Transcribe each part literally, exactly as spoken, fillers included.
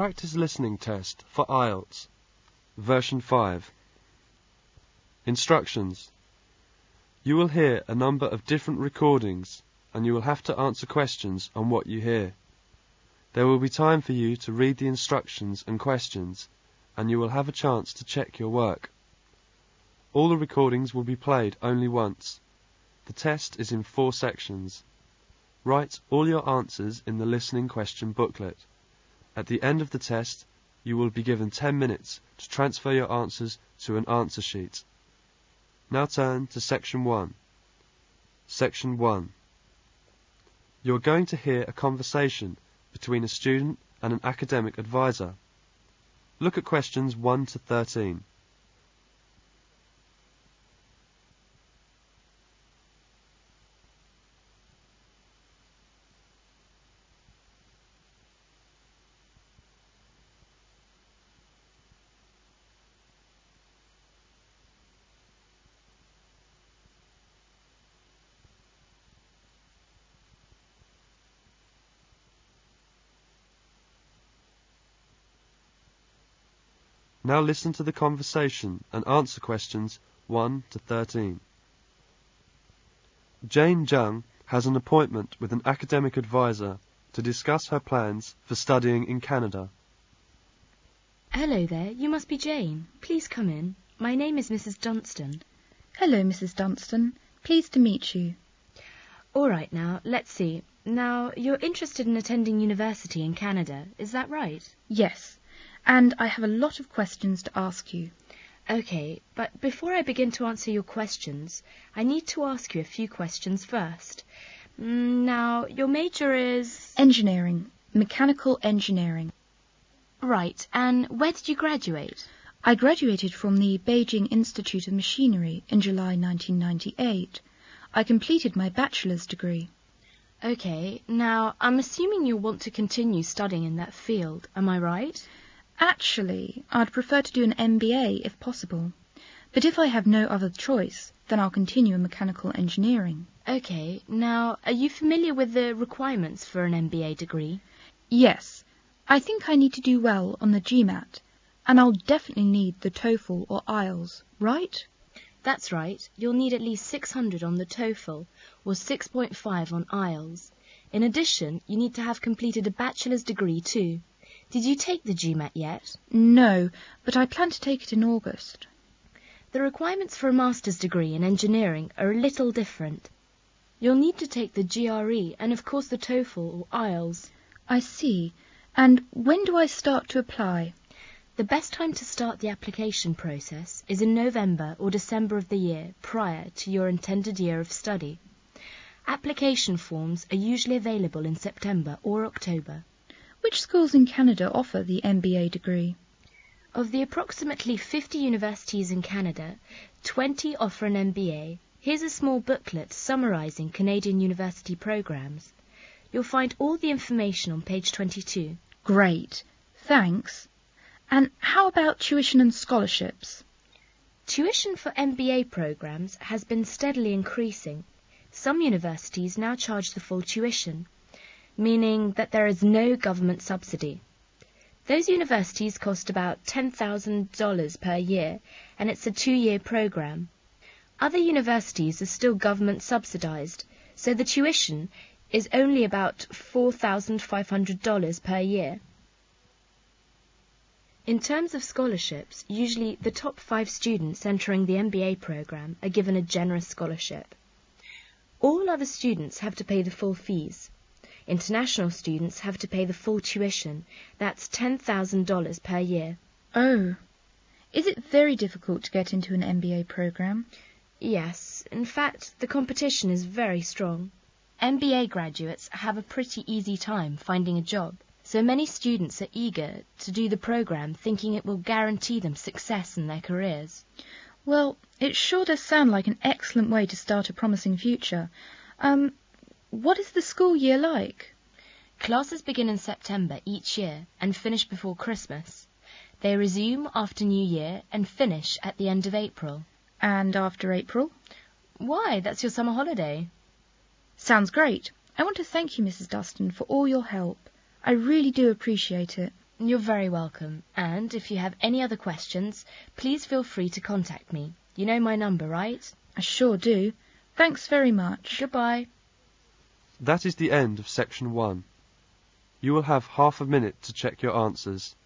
practice listening test for I E L T S, version five. Instructions. You will hear a number of different recordings, and you will have to answer questions on what you hear. There will be time for you to read the instructions and questions, and you will have a chance to check your work. All the recordings will be played only once. The test is in four sections. Write all your answers in the listening question booklet. At the end of the test, you will be given ten minutes to transfer your answers to an answer sheet. Now turn to section one. Section one. You're going to hear a conversation between a student and an academic advisor. Look at questions one to thirteen. Now listen to the conversation and answer questions one to thirteen. Jane Jung has an appointment with an academic advisor to discuss her plans for studying in Canada. Hello there, you must be Jane. Please come in. My name is Mrs Dunstan. Hello, Mrs Dunstan. Pleased to meet you. All right now, let's see. Now, you're interested in attending university in Canada, is that right? Yes. And I have a lot of questions to ask you. Okay, but before I begin to answer your questions, I need to ask you a few questions first. Now, your major is... Engineering. Mechanical engineering. Right, and where did you graduate? I graduated from the Beijing Institute of Machinery in July nineteen ninety-eight. I completed my bachelor's degree. Okay, now, I'm assuming you'll want to continue studying in that field, am I right? Actually, I'd prefer to do an M B A if possible, but if I have no other choice, then I'll continue in mechanical engineering. Okay, now, are you familiar with the requirements for an M B A degree? Yes, I think I need to do well on the GMAT, and I'll definitely need the TOEFL or I E L T S, right? That's right, you'll need at least six hundred on the TOEFL, or six point five on I E L T S. In addition, you need to have completed a bachelor's degree too. Did you take the GMAT yet? No, but I plan to take it in August. The requirements for a master's degree in engineering are a little different. You'll need to take the G R E and, of course, the TOEFL or I E L T S. I see. And when do I start to apply? The best time to start the application process is in November or December of the year prior to your intended year of study. Application forms are usually available in September or October. Which schools in Canada offer the M B A degree? Of the approximately fifty universities in Canada, twenty offer an M B A. Here's a small booklet summarising Canadian university programmes. You'll find all the information on page twenty-two. Great, thanks. And how about tuition and scholarships? Tuition for M B A programmes has been steadily increasing. Some universities now charge the full tuition, meaning that there is no government subsidy. Those universities cost about ten thousand dollars per year, and it's a two-year programme. Other universities are still government subsidised, so the tuition is only about four thousand five hundred dollars per year. In terms of scholarships, usually the top five students entering the M B A programme are given a generous scholarship. All other students have to pay the full fees. International students have to pay the full tuition. That's ten thousand dollars per year. Oh. Is it very difficult to get into an M B A programme? Yes. In fact, the competition is very strong. M B A graduates have a pretty easy time finding a job, so many students are eager to do the programme thinking it will guarantee them success in their careers. Well, it sure does sound like an excellent way to start a promising future. Um... What is the school year like? Classes begin in September each year and finish before Christmas. They resume after New Year and finish at the end of April. And after April? Why, that's your summer holiday. Sounds great. I want to thank you, Mrs Dunstan, for all your help. I really do appreciate it. You're very welcome. And if you have any other questions, please feel free to contact me. You know my number, right? I sure do. Thanks very much. Goodbye. That is the end of section one. You will have half a minute to check your answers.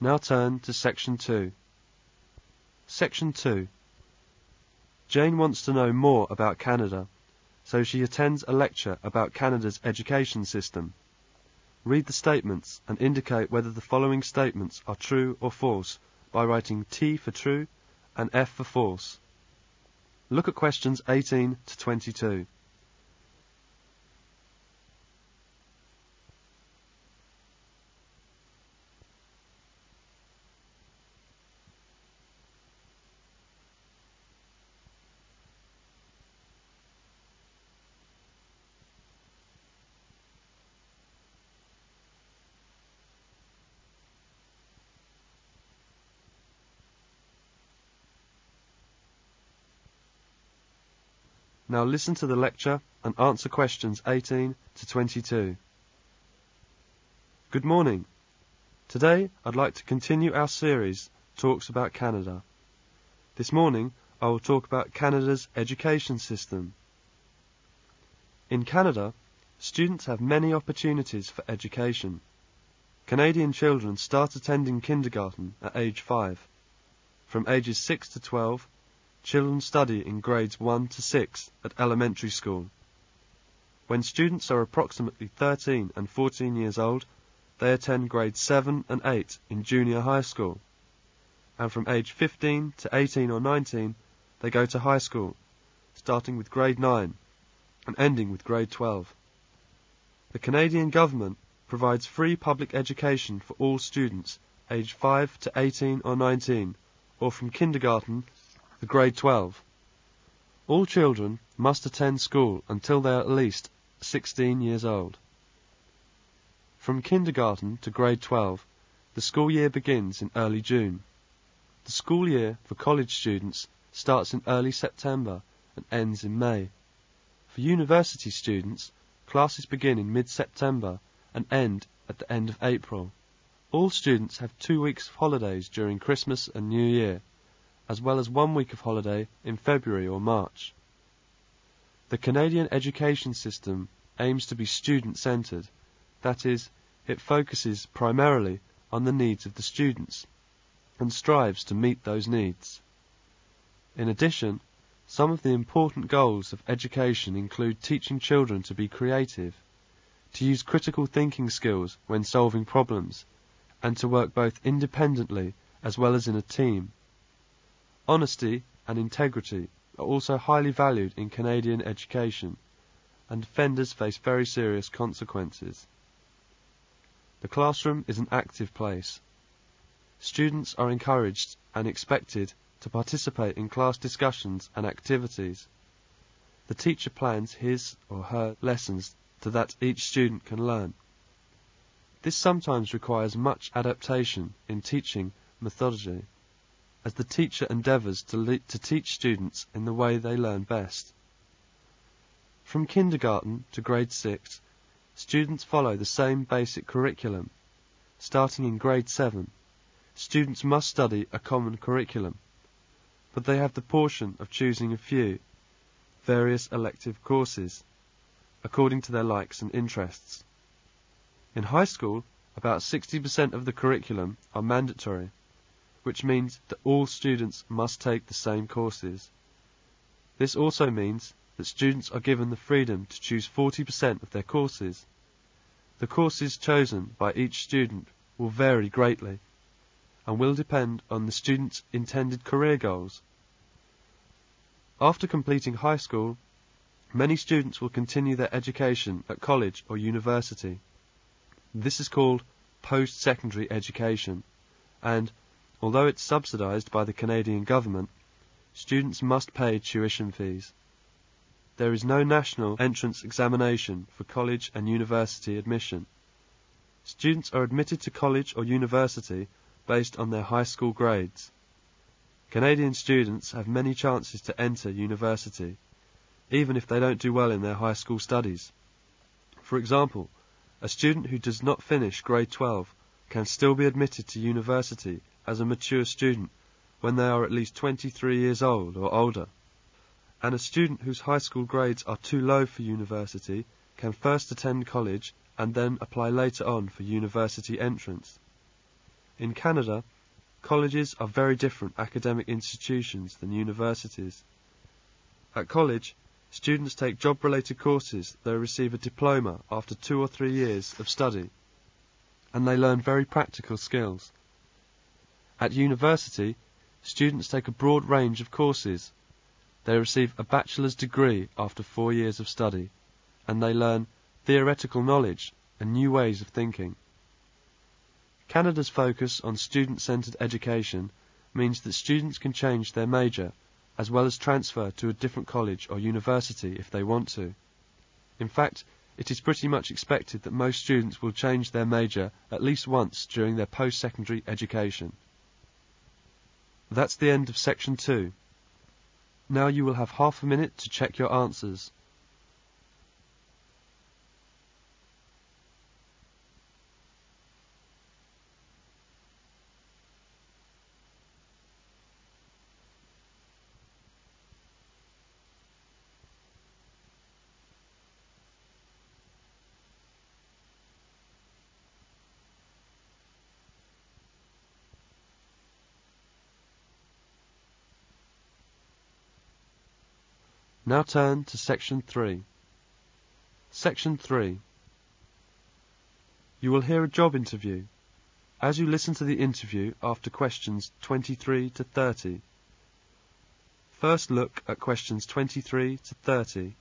Now turn to Section two. Section two. Jane wants to know more about Canada, so she attends a lecture about Canada's education system. Read the statements and indicate whether the following statements are true or false by writing T for true and F for false. Look at questions eighteen to twenty-two. Now listen to the lecture and answer questions eighteen to twenty-two. Good morning. Today I'd like to continue our series, Talks about Canada. This morning I will talk about Canada's education system. In Canada, students have many opportunities for education. Canadian children start attending kindergarten at age five. From ages six to twelve, children study in grades one to six at elementary school. When students are approximately thirteen and fourteen years old, they attend grades seven and eight in junior high school. And from age fifteen to eighteen or nineteen, they go to high school, starting with grade nine and ending with grade twelve. The Canadian government provides free public education for all students aged five to eighteen or nineteen, or from kindergarten to grade twelve. All children must attend school until they are at least sixteen years old. From kindergarten to grade twelve, the school year begins in early June. The school year for college students starts in early September and ends in May. For university students, classes begin in mid-September and end at the end of April. All students have two weeks of holidays during Christmas and New Year, as well as one week of holiday in February or March. The Canadian education system aims to be student-centred, that is, it focuses primarily on the needs of the students and strives to meet those needs. In addition, some of the important goals of education include teaching children to be creative, to use critical thinking skills when solving problems, and to work both independently as well as in a team. Honesty and integrity are also highly valued in Canadian education, and offenders face very serious consequences. The classroom is an active place. Students are encouraged and expected to participate in class discussions and activities. The teacher plans his or her lessons so that each student can learn. This sometimes requires much adaptation in teaching methodology, as the teacher endeavours to, le to teach students in the way they learn best. From kindergarten to grade six, students follow the same basic curriculum. Starting in grade seven, students must study a common curriculum, but they have the portion of choosing a few, various elective courses, according to their likes and interests. In high school, about sixty percent of the curriculum are mandatory, which means that all students must take the same courses. This also means that students are given the freedom to choose forty percent of their courses. The courses chosen by each student will vary greatly and will depend on the student's intended career goals. After completing high school, many students will continue their education at college or university. This is called post-secondary education, and Although it's subsidized by the Canadian government, students must pay tuition fees. There is no national entrance examination for college and university admission. Students are admitted to college or university based on their high school grades. Canadian students have many chances to enter university, even if they don't do well in their high school studies. For example, a student who does not finish grade twelve can still be admitted to university as a mature student when they are at least twenty-three years old or older. And a student whose high school grades are too low for university can first attend college and then apply later on for university entrance. In Canada, colleges are very different academic institutions than universities. At college, students take job-related courses. They receive a diploma after two or three years of study, and they learn very practical skills. At university, students take a broad range of courses. They receive a bachelor's degree after four years of study, and they learn theoretical knowledge and new ways of thinking. Canada's focus on student-centred education means that students can change their major as well as transfer to a different college or university if they want to. In fact, it is pretty much expected that most students will change their major at least once during their post-secondary education. That's the end of section two. Now you will have half a minute to check your answers. Now turn to section three. Section three. You will hear a job interview. As you listen to the interview after questions twenty-three to thirty. First look at questions twenty-three to thirty.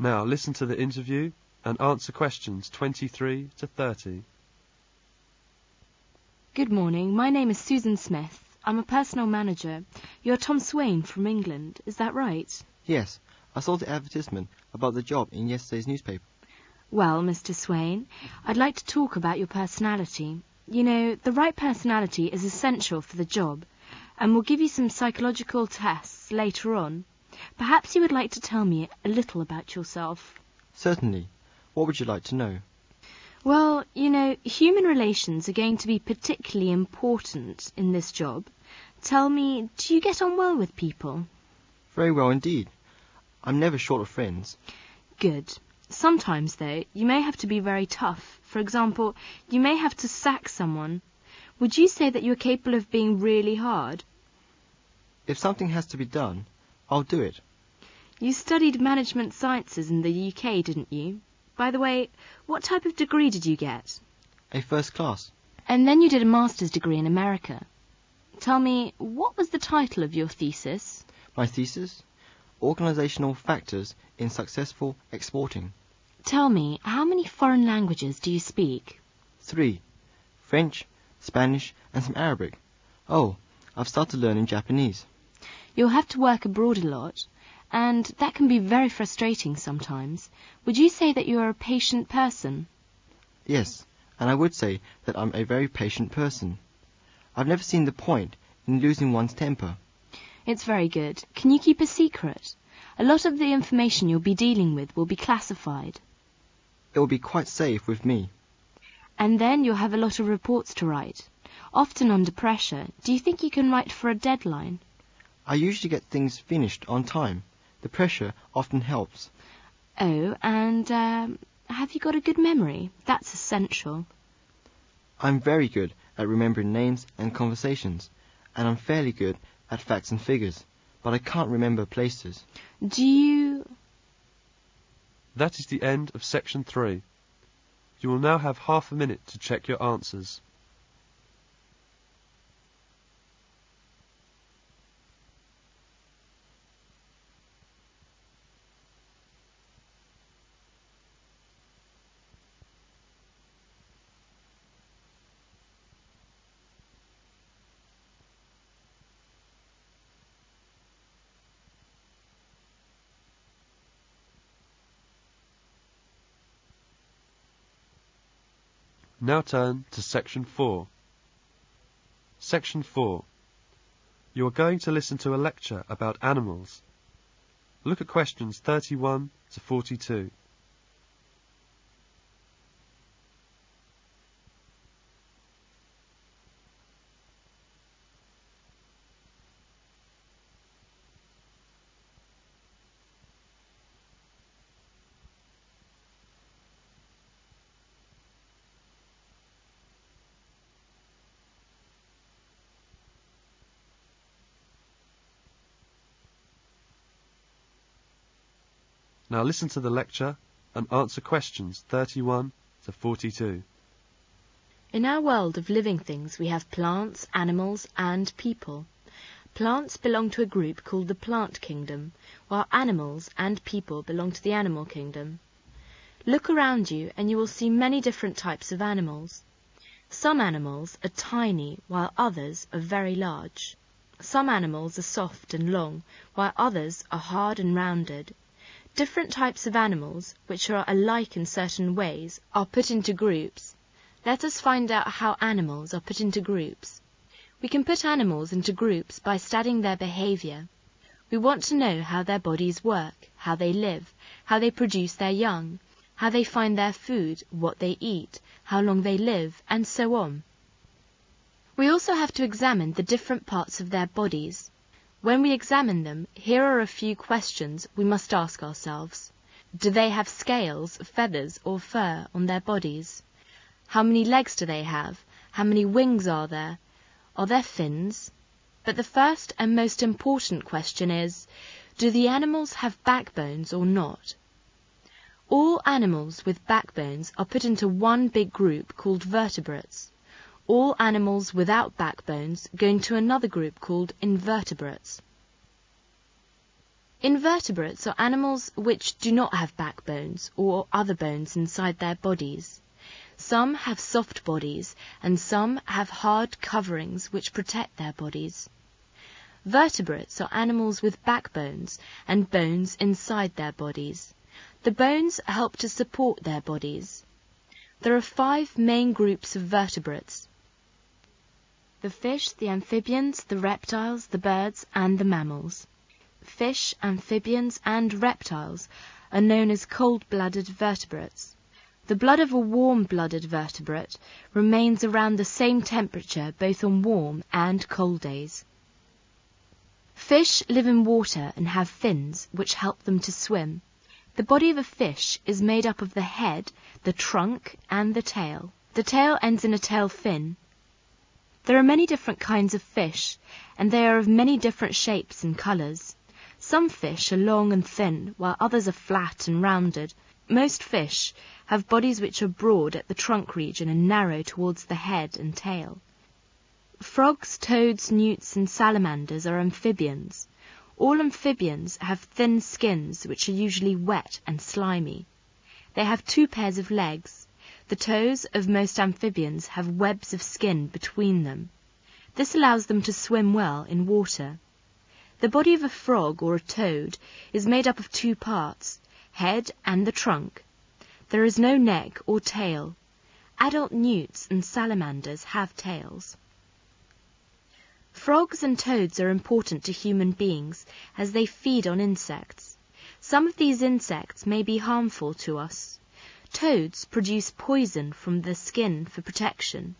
Now listen to the interview and answer questions twenty-three to thirty. Good morning. My name is Susan Smith. I'm a personal manager. You're Tom Swain from England. Is that right? Yes. I saw the advertisement about the job in yesterday's newspaper. Well, Mister Swain, I'd like to talk about your personality. You know, the right personality is essential for the job, and we'll give you some psychological tests later on. Perhaps you would like to tell me a little about yourself. Certainly. What would you like to know? Well, you know, human relations are going to be particularly important in this job. Tell me, do you get on well with people? Very well indeed. I'm never short of friends. Good. Sometimes, though, you may have to be very tough. For example, you may have to sack someone. Would you say that you're capable of being really hard? If something has to be done, I'll do it. You studied management sciences in the U K, didn't you? By the way, what type of degree did you get? A first class. And then you did a master's degree in America. Tell me, what was the title of your thesis? My thesis? Organizational Factors in Successful Exporting. Tell me, how many foreign languages do you speak? Three. French, Spanish, and some Arabic. Oh, I've started learning Japanese. You'll have to work abroad a lot, and that can be very frustrating sometimes. Would you say that you are a patient person? Yes, and I would say that I'm a very patient person. I've never seen the point in losing one's temper. It's very good. Can you keep a secret? A lot of the information you'll be dealing with will be classified. It will be quite safe with me. And then you'll have a lot of reports to write, often under pressure. Do you think you can write for a deadline? I usually get things finished on time. The pressure often helps. Oh, and um, have you got a good memory? That's essential. I'm very good at remembering names and conversations, and I'm fairly good at facts and figures, but I can't remember places. Do you... That is the end of section three. You will now have half a minute to check your answers. Now turn to section four. Section four. You are going to listen to a lecture about animals. Look at questions thirty-one to forty-two. Now listen to the lecture and answer questions thirty-one to forty-two. In our world of living things, we have plants, animals and people. Plants belong to a group called the plant kingdom, while animals and people belong to the animal kingdom. Look around you and you will see many different types of animals. Some animals are tiny, while others are very large. Some animals are soft and long, while others are hard and rounded. Different types of animals, which are alike in certain ways, are put into groups. Let us find out how animals are put into groups. We can put animals into groups by studying their behavior. We want to know how their bodies work, how they live, how they produce their young, how they find their food, what they eat, how long they live, and so on. We also have to examine the different parts of their bodies. When we examine them, here are a few questions we must ask ourselves. Do they have scales, feathers or fur on their bodies? How many legs do they have? How many wings are there? Are there fins? But the first and most important question is, do the animals have backbones or not? All animals with backbones are put into one big group called vertebrates. All animals without backbones go into another group called invertebrates. Invertebrates are animals which do not have backbones or other bones inside their bodies. Some have soft bodies and some have hard coverings which protect their bodies. Vertebrates are animals with backbones and bones inside their bodies. The bones help to support their bodies. There are five main groups of vertebrates: the fish, the amphibians, the reptiles, the birds, and the mammals. Fish, amphibians, and reptiles are known as cold-blooded vertebrates. The blood of a warm-blooded vertebrate remains around the same temperature both on warm and cold days. Fish live in water and have fins, which help them to swim. The body of a fish is made up of the head, the trunk, and the tail. The tail ends in a tail fin. There are many different kinds of fish, and they are of many different shapes and colours. Some fish are long and thin, while others are flat and rounded. Most fish have bodies which are broad at the trunk region and narrow towards the head and tail. Frogs, toads, newts and salamanders are amphibians. All amphibians have thin skins which are usually wet and slimy. They have two pairs of legs. The toes of most amphibians have webs of skin between them. This allows them to swim well in water. The body of a frog or a toad is made up of two parts, head and the trunk. There is no neck or tail. Adult newts and salamanders have tails. Frogs and toads are important to human beings as they feed on insects. Some of these insects may be harmful to us. Toads produce poison from the skin for protection.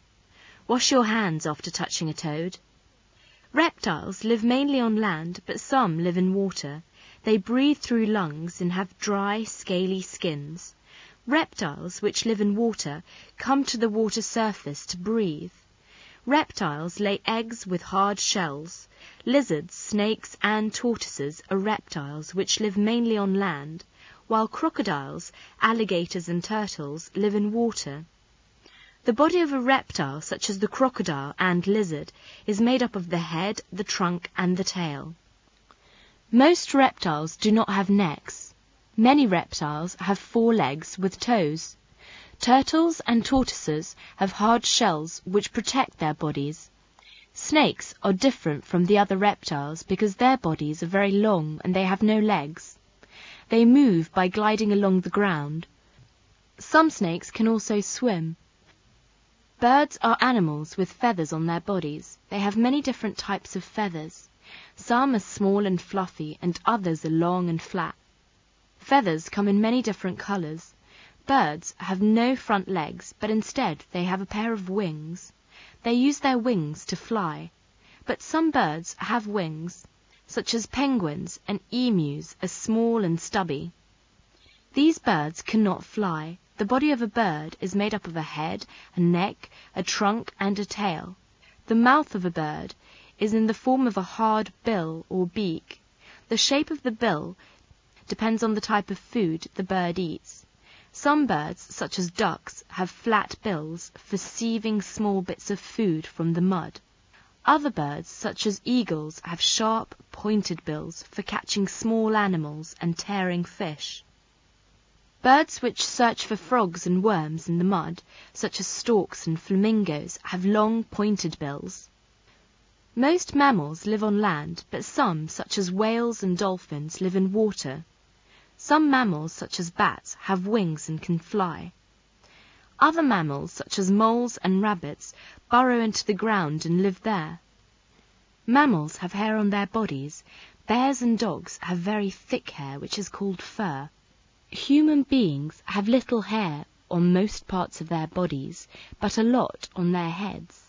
Wash your hands after touching a toad. Reptiles live mainly on land, but some live in water. They breathe through lungs and have dry, scaly skins. Reptiles, which live in water, come to the water surface to breathe. Reptiles lay eggs with hard shells. Lizards, snakes, and tortoises are reptiles which live mainly on land, while crocodiles, alligators, and turtles live in water. The body of a reptile, such as the crocodile and lizard, is made up of the head, the trunk, and the tail. Most reptiles do not have necks. Many reptiles have four legs with toes. Turtles and tortoises have hard shells which protect their bodies. Snakes are different from the other reptiles because their bodies are very long and they have no legs. They move by gliding along the ground. Some snakes can also swim. Birds are animals with feathers on their bodies. They have many different types of feathers. Some are small and fluffy and others are long and flat. Feathers come in many different colours. Birds have no front legs, but instead they have a pair of wings. They use their wings to fly. But some birds have wings, such as penguins and emus are small and stubby. These birds cannot fly. The body of a bird is made up of a head, a neck, a trunk, and a tail. The mouth of a bird is in the form of a hard bill or beak. The shape of the bill depends on the type of food the bird eats. Some birds, such as ducks, have flat bills for sieving small bits of food from the mud. Other birds, such as eagles, have sharp, pointed bills for catching small animals and tearing fish. Birds which search for frogs and worms in the mud, such as storks and flamingos, have long, pointed bills. Most mammals live on land, but some, such as whales and dolphins, live in water. Some mammals, such as bats, have wings and can fly. Other mammals, such as moles and rabbits, burrow into the ground and live there. Mammals have hair on their bodies. Bears and dogs have very thick hair, which is called fur. Human beings have little hair on most parts of their bodies, but a lot on their heads.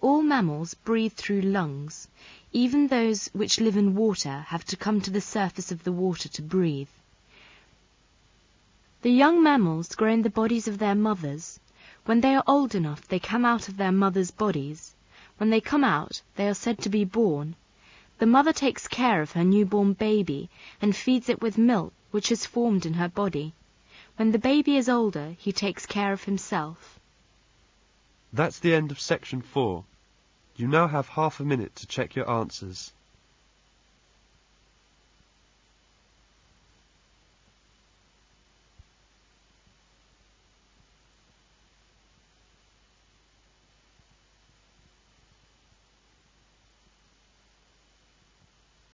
All mammals breathe through lungs. Even those which live in water have to come to the surface of the water to breathe. The young mammals grow in the bodies of their mothers. When they are old enough, they come out of their mothers' bodies. When they come out, they are said to be born. The mother takes care of her newborn baby and feeds it with milk, which is formed in her body. When the baby is older, he takes care of himself. That's the end of section four. You now have half a minute to check your answers.